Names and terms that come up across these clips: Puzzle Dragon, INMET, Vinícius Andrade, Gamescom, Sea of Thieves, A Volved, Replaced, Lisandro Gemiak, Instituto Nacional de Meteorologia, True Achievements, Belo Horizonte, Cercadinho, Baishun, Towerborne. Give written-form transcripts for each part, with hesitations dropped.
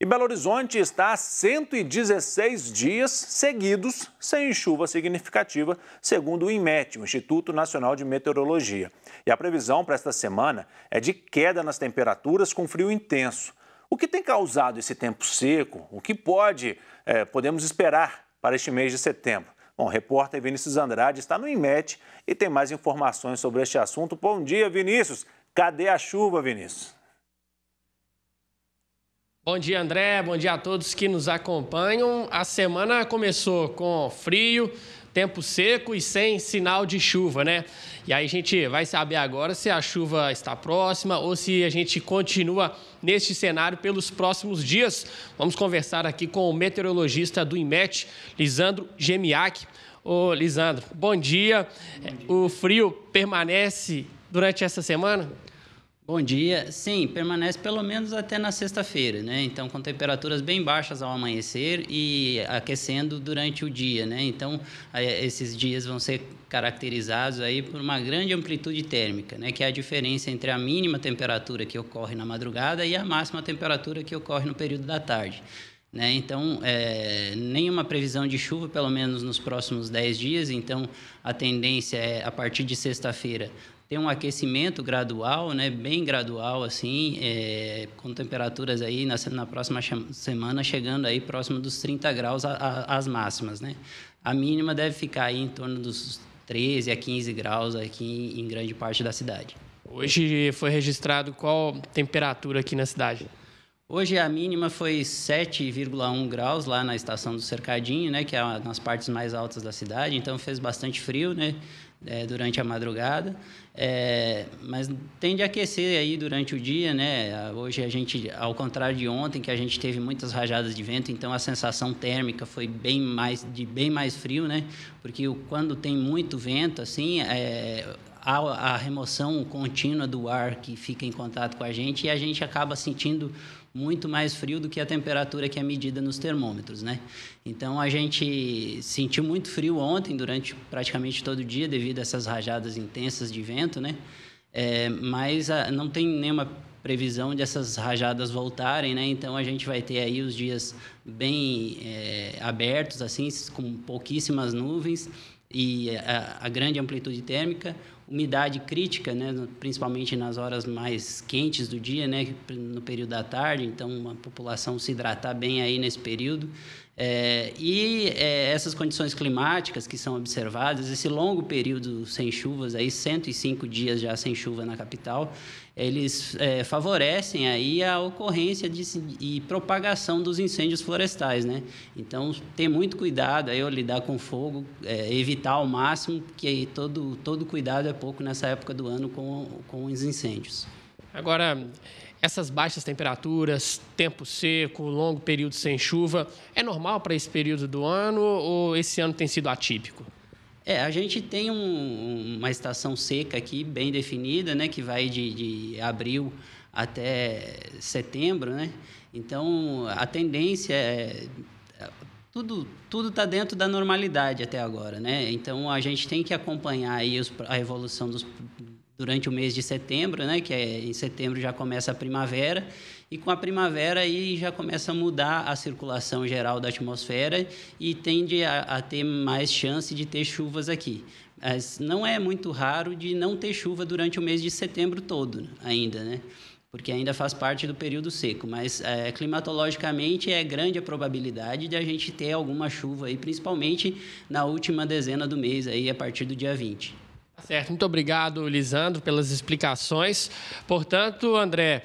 E Belo Horizonte está há 116 dias seguidos sem chuva significativa, segundo o INMET, o Instituto Nacional de Meteorologia. E a previsão para esta semana é de queda nas temperaturas com frio intenso. O que tem causado esse tempo seco? O que podemos esperar para este mês de setembro? Bom, o repórter Vinícius Andrade está no INMET e tem mais informações sobre este assunto. Bom dia, Vinícius. Cadê a chuva, Vinícius? Bom dia, André. Bom dia a todos que nos acompanham. A semana começou com frio, tempo seco e sem sinal de chuva, né? E aí a gente vai saber agora se a chuva está próxima ou se a gente continua neste cenário pelos próximos dias. Vamos conversar aqui com o meteorologista do INMET, Lisandro Gemiak. Ô, Lisandro, bom dia. Bom dia. O frio permanece durante essa semana? Bom dia. Sim, permanece pelo menos até na sexta-feira, né? Então, com temperaturas bem baixas ao amanhecer e aquecendo durante o dia, né? Então, esses dias vão ser caracterizados aí por uma grande amplitude térmica, né? Que é a diferença entre a mínima temperatura que ocorre na madrugada e a máxima temperatura que ocorre no período da tarde. Né? Então, nenhuma previsão de chuva, pelo menos nos próximos 10 dias. Então, a tendência é, a partir de sexta-feira, ter um aquecimento gradual, né? Bem gradual, assim, com temperaturas aí na próxima semana chegando aí próximo dos 30 graus as máximas. Né? A mínima deve ficar aí em torno dos 13 a 15 graus aqui em grande parte da cidade. Hoje foi registrado qual temperatura aqui na cidade? Hoje a mínima foi 7,1 graus lá na estação do Cercadinho, né, que é nas partes mais altas da cidade, então fez bastante frio, né, durante a madrugada, mas tende a aquecer aí durante o dia, né, hoje a gente, ao contrário de ontem, que a gente teve muitas rajadas de vento, então a sensação térmica foi bem mais frio, né, porque quando tem muito vento, assim, a remoção contínua do ar que fica em contato com a gente e a gente acaba sentindo muito mais frio do que a temperatura que é medida nos termômetros, né? Então, a gente sentiu muito frio ontem, durante praticamente todo o dia, devido a essas rajadas intensas de vento, né? Mas não tem nenhuma previsão dessas rajadas voltarem, né? Então, a gente vai ter aí os dias bem abertos, assim, com pouquíssimas nuvens e a grande amplitude térmica, umidade crítica, né, principalmente nas horas mais quentes do dia, né, no período da tarde, então a população se hidratar bem aí nesse período. Essas condições climáticas que são observadas, esse longo período sem chuvas, aí 105 dias já sem chuva na capital, eles favorecem aí a ocorrência e propagação dos incêndios florestais, né? Então, ter muito cuidado aí ao lidar com fogo, evitar ao máximo, que aí todo cuidado é pouco nessa época do ano com os incêndios. Agora, essas baixas temperaturas, tempo seco, longo período sem chuva, é normal para esse período do ano ou esse ano tem sido atípico? A gente tem uma estação seca aqui bem definida, né, que vai de abril até setembro, né? Então, a tendência é... Tudo está dentro da normalidade até agora, né? Então, a gente tem que acompanhar aí a evolução durante o mês de setembro, né? Que em setembro já começa a primavera, e com a primavera aí já começa a mudar a circulação geral da atmosfera e tende a ter mais chance de ter chuvas aqui. Mas não é muito raro de não ter chuva durante o mês de setembro todo ainda, né? Porque ainda faz parte do período seco, mas climatologicamente é grande a probabilidade de a gente ter alguma chuva, aí, principalmente na última dezena do mês, aí, a partir do dia 20. Certo, muito obrigado, Lisandro, pelas explicações. Portanto, André,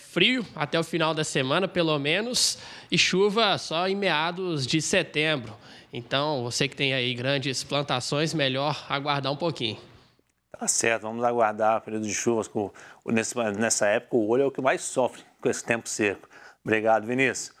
frio até o final da semana, pelo menos, e chuva só em meados de setembro. Então, você que tem aí grandes plantações, melhor aguardar um pouquinho. Tá certo, vamos aguardar o período de chuvas. Nessa época, o olho é o que mais sofre com esse tempo seco. Obrigado, Vinícius.